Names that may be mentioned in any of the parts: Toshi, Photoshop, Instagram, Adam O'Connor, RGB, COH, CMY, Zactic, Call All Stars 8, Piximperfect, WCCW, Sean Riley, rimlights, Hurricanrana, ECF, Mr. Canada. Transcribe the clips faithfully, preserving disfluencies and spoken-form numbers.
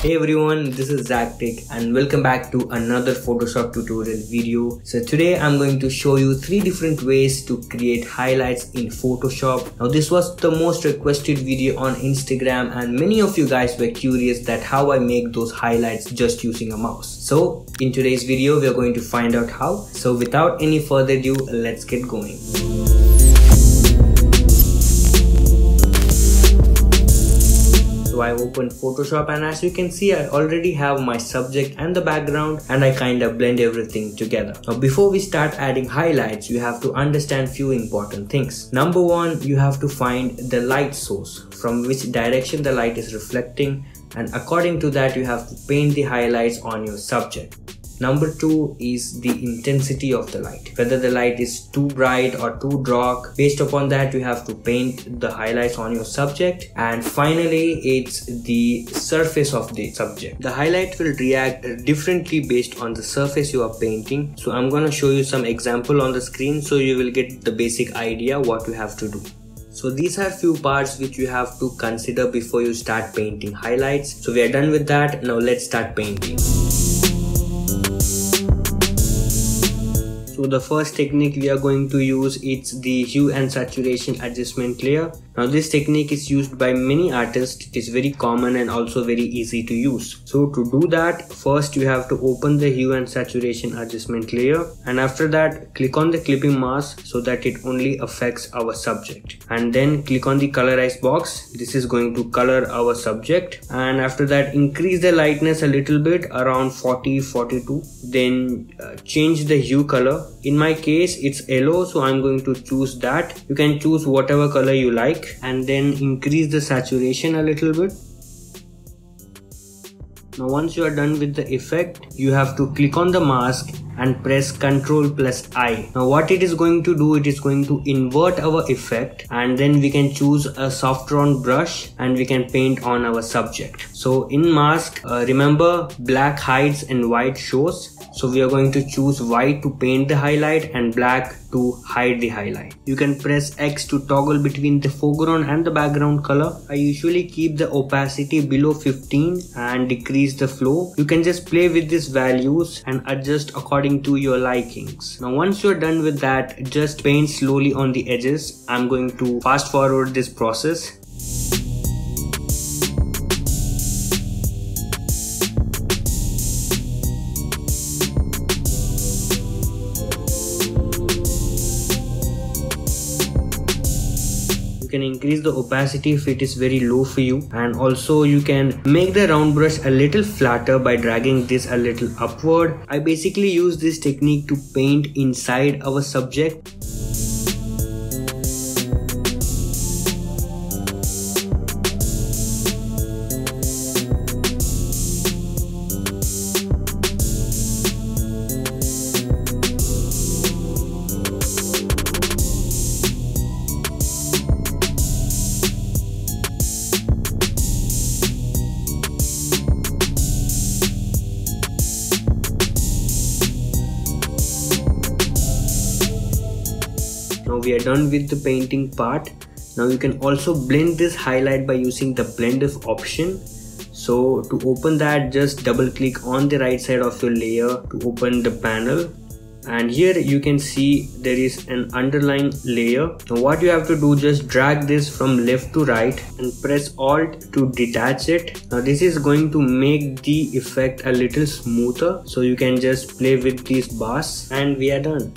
Hey everyone, this is Zactic and welcome back to another Photoshop tutorial video. So today I'm going to show you three different ways to create highlights in Photoshop. Now this was the most requested video on Instagram and many of you guys were curious that how I make those highlights just using a mouse. So in today's video we are going to find out how. So without any further ado, let's get going. So I opened Photoshop and as you can see I already have my subject and the background and I kind of blend everything together. Now before we start adding highlights, you have to understand few important things. Number one, you have to find the light source, from which direction the light is reflecting, and according to that you have to paint the highlights on your subject. Number two is the intensity of the light, whether the light is too bright or too dark. Based upon that you have to paint the highlights on your subject. And finally, it's the surface of the subject. The highlight will react differently based on the surface you are painting. So I'm going to show you some example on the screen so you will get the basic idea what you have to do. So these are few parts which you have to consider before you start painting highlights. So we are done with that. Now let's start painting. So the first technique we are going to use is the hue and saturation adjustment layer. Now this technique is used by many artists. It is very common and also very easy to use. So to do that, first you have to open the hue and saturation adjustment layer, and after that click on the clipping mask so that it only affects our subject, and then click on the colorize box. This is going to color our subject, and after that increase the lightness a little bit, around forty, forty-two, then uh, change the hue color. In my case it's yellow, so I'm going to choose that. You can choose whatever color you like, and then increase the saturation a little bit. Now once you are done with the effect, you have to click on the mask and press control plus I. Now what it is going to do, it is going to invert our effect, and then we can choose a soft round brush and we can paint on our subject. So in mask, uh, remember black hides and white shows. So we are going to choose white to paint the highlight and black to hide the highlight. You can press X to toggle between the foreground and the background color. I usually keep the opacity below fifteen and decrease the flow. You can just play with these values and adjust according to your likings. Now once you're done with that, just paint slowly on the edges. I'm going to fast forward this process. You can increase the opacity if it is very low for you, and also you can make the round brush a little flatter by dragging this a little upward. I basically use this technique to paint inside our subject. We are done with the painting part. Now you can also blend this highlight by using the blend if option. So to open that, just double click on the right side of your layer to open the panel, and here you can see there is an underlying layer. Now what you have to do, just drag this from left to right and press Alt to detach it. Now this is going to make the effect a little smoother, so you can just play with these bars, and we are done.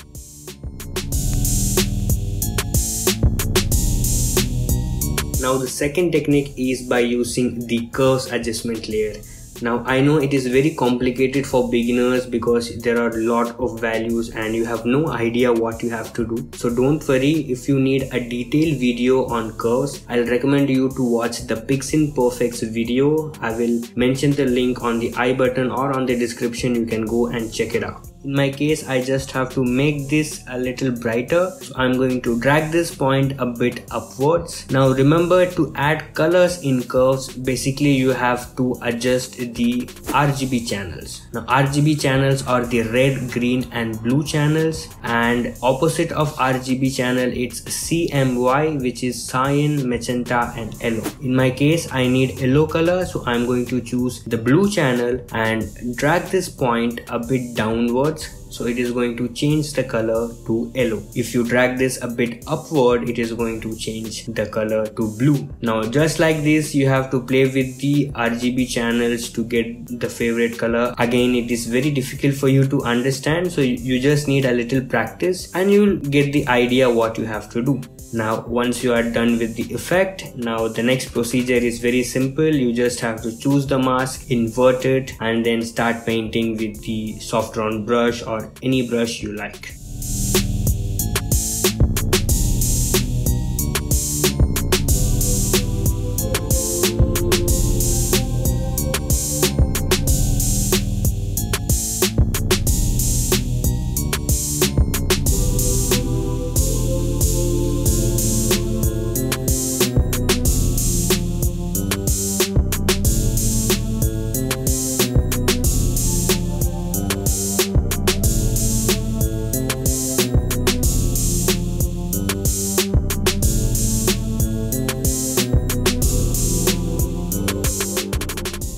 Now the second technique is by using the curves adjustment layer. Now I know it is very complicated for beginners because there are a lot of values and you have no idea what you have to do. So don't worry, if you need a detailed video on curves, I'll recommend you to watch the Piximperfect video. I will mention the link on the I button or on the description. You can go and check it out. In my case, I just have to make this a little brighter. So I'm going to drag this point a bit upwards. Now remember to add colors in curves. Basically, you have to adjust the R G B channels. Now R G B channels are the red, green and blue channels, and opposite of R G B channel it's C M Y, which is cyan, magenta and yellow. In my case, I need yellow color, so I'm going to choose the blue channel and drag this point a bit downwards. So it is going to change the color to yellow. If you drag this a bit upward, it is going to change the color to blue. Now just like this, you have to play with the R G B channels to get the favorite color. Again, it is very difficult for you to understand, so you just need a little practice and you'll get the idea what you have to do. Now once you are done with the effect, now the next procedure is very simple. You just have to choose the mask, invert it and then start painting with the soft round brush or any brush you like.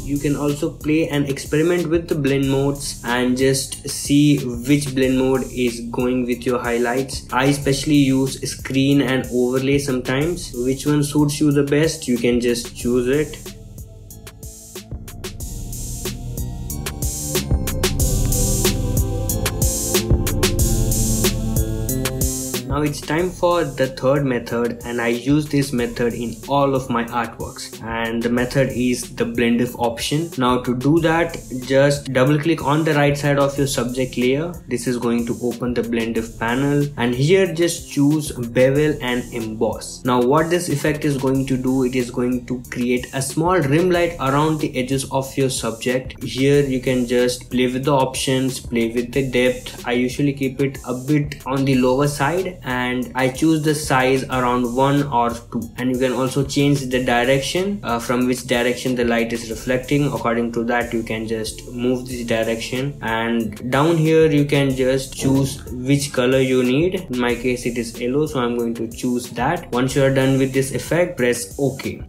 You can also play and experiment with the blend modes and just see which blend mode is going with your highlights. I especially use screen and overlay sometimes. Which one suits you the best, you can just choose it. Now it's time for the third method, and I use this method in all of my artworks, and the method is the blend if option. Now to do that, just double click on the right side of your subject layer. This is going to open the blend if panel, and here just choose bevel and emboss. Now what this effect is going to do, it is going to create a small rim light around the edges of your subject. Here you can just play with the options, play with the depth. I usually keep it a bit on the lower side, and I choose the size around one or two, and you can also change the direction uh, from which direction the light is reflecting. According to that, you can just move this direction, and down here you can just choose which color you need. In my case it is yellow, so I'm going to choose that. Once you are done with this effect, press OK.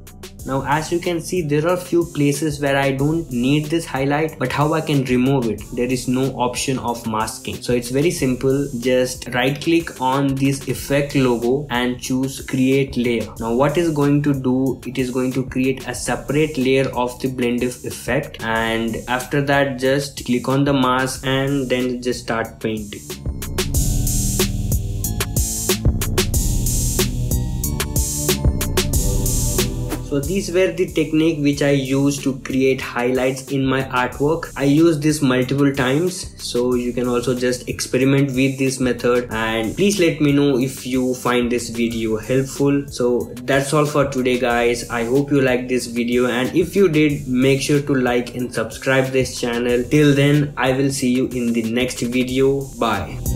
Now as you can see, there are few places where I don't need this highlight, but how I can remove it? There is no option of masking. So it's very simple, just right click on this effect logo and choose create layer. Now what is going to do, it is going to create a separate layer of the blend if effect, and after that just click on the mask and then just start painting. So these were the technique which I used to create highlights in my artwork. I used this multiple times, so you can also just experiment with this method, and please let me know if you find this video helpful. So that's all for today guys. I hope you liked this video, and if you did, make sure to like and subscribe this channel. Till then, I will see you in the next video. Bye.